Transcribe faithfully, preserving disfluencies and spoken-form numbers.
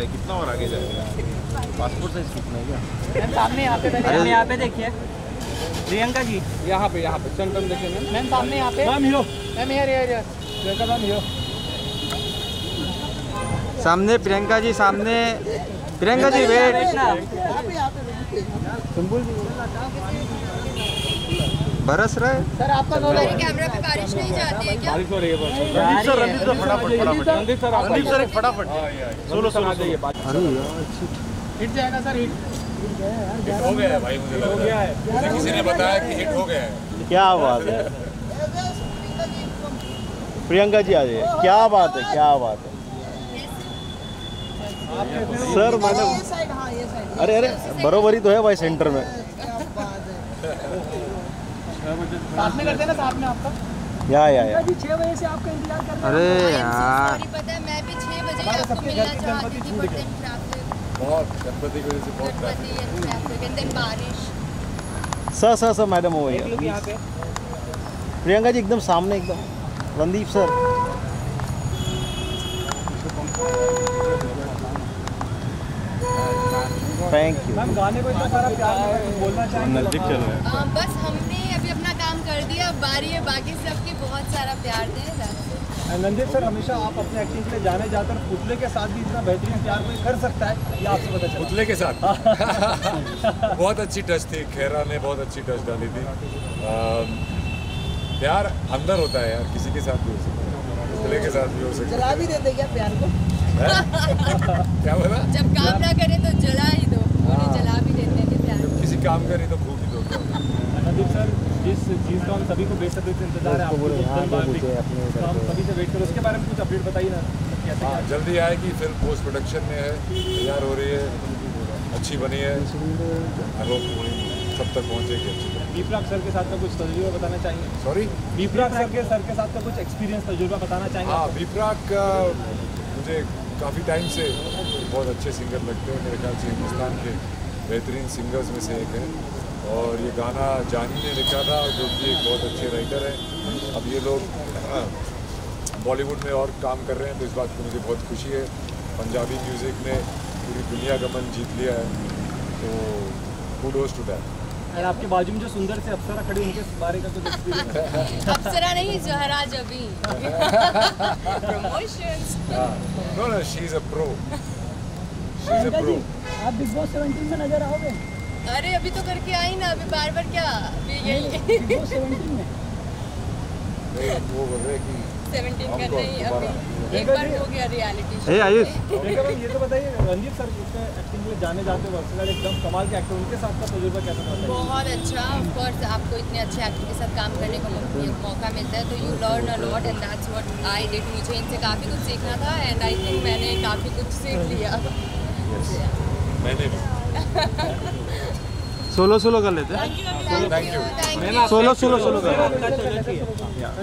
कितना और आगे जाएगा? पासपोर्ट साइज कितना है क्या? सामने यहाँ पे मैम यहाँ पे देखिए प्रियंका जी, यहाँ पे यहाँ पे चंदन देखिए मैम मैम सामने यहाँ पे मैम हीरो मैम यार यार यार प्रियंका मैम हीरो सामने प्रियंका जी सामने प्रियंका जी वेट बरस रहा है सर आपका कैमरा पे बारिश नहीं जाती है क्या? बारिश हो रही है बहुत। सर रणदीप सर फटाफट फटाफट रणदीप सर रणदीप सर एक फटाफट सोलो सुना दीजिए बात। अरे हिट जाएगा सर हिट हिट हो गया है भाई मुझे लग रहा है किसी ने बताया कि हिट हो गया है। क्या बात है प्रियंका जी आ जाइए। क्या बात है क्या बात है सर मैंने अरे अरे बराबरी तो है भाई सेंटर में साथ में करते ना साथ में आपका या या या जी छह बजे से आपका इंतजार कर रहे हैं। अरे यार सॉरी पता है मैं भी छह बजे आपको मिलना चाहती थी बट देन ट्रैफिक बहुत गणपति की वजह से बहुत ट्रैफिक एंड देन बारिश सर सर सर मैडम हो गया यहां पे प्रियंका जी एकदम सामने एकदम Randeep sir thank you ma'am. गाने को इतना सारा प्यार बोलना चाहिए नजदीक चलो बस हमने कर दिया बारी है बाकी सबके बहुत सारा प्यार दें। रणदीप सर हमेशा आप अपने एक्टिंग के लिए जाने जाकर पुतले के साथ भी इतना बेहतरीन प्यार कोई कर सकता है ये आपसे पता चला। पुतले के साथ बहुत अच्छी टच थी खैरा ने बहुत अच्छी टच डाली थी। आ, प्यार अंदर होता है यार किसी के साथ भी हो सकता है पुतले के साथ भी हो सकता है। जला भी देते क्या प्यार को? क्या बोला? जब काम ना करे तो जला ही दो जला भी देते हैं प्यार किसी काम करे तो खूब ही दो। रणदीप सर जिस चीज़ का हम सभी को बेसब्री से इंतजार है आपको तो हम सभी से वेट करो उसके बारे में कुछ अपडेट बताइए ना कैसे? हाँ जल्दी आएगी फिल्म पोस्ट प्रोडक्शन में है तैयार हो रही है अच्छी बनी है आई होप सब तक पहुँचेगी। विप्राक सर के साथ का कुछ तजुर्बा बताना चाहिए। सॉरी विप्राक सर के सर के साथ का कुछ एक्सपीरियंस तजुर्बा बताना चाहिए। हाँ विप्राक मुझे काफ़ी टाइम से बहुत अच्छे सिंगर लगते हैं मेरे ख्याल से हिंदुस्तान के बेहतरीन सिंगर्स में से एक है और ये गाना जानी ने लिखा था जो कि एक बहुत अच्छे राइटर हैं। अब ये लोग बॉलीवुड में और काम कर रहे हैं तो इस बात की मुझे बहुत खुशी है। पंजाबी म्यूज़िक ने पूरी दुनिया का मन जीत लिया है तो कुडोज़ टू दैट। और आपके बाजू में जो सुंदर से अप्सरा खड़ी उनके बारे का कुछ एक्सपीरियंस? अप्सरा नहीं Zahra Jabi promotions no no she is a pro she is a pro. आप बिग बॉस सत्रह में नजर आओगे? अरे अभी तो करके आई ना अभी बार बार क्या अभी यही सत्रह का नहीं अभी एक बार हो गया रियलिटी शो। आयुष ये तो बताइए रणदीप सर जिसका एक्टिंग में जाने जाते वर्सेनल एकदम कमाल के एक्टर उनके साथ का तजुर्बा कैसा था? बहुत अच्छा ऑफ कोर्स आपको इतने अच्छे एक्टर के साथ काम करने का मौका मिलता है तो you learn a lot and that's what I did. मुझे इनसे काफ़ी कुछ सीखना था एंड आई थिंक मैंने काफ़ी कुछ सीख लिया। मैंने सोलो सोलो कर लेते हैं सोलो सोलो सोलो कर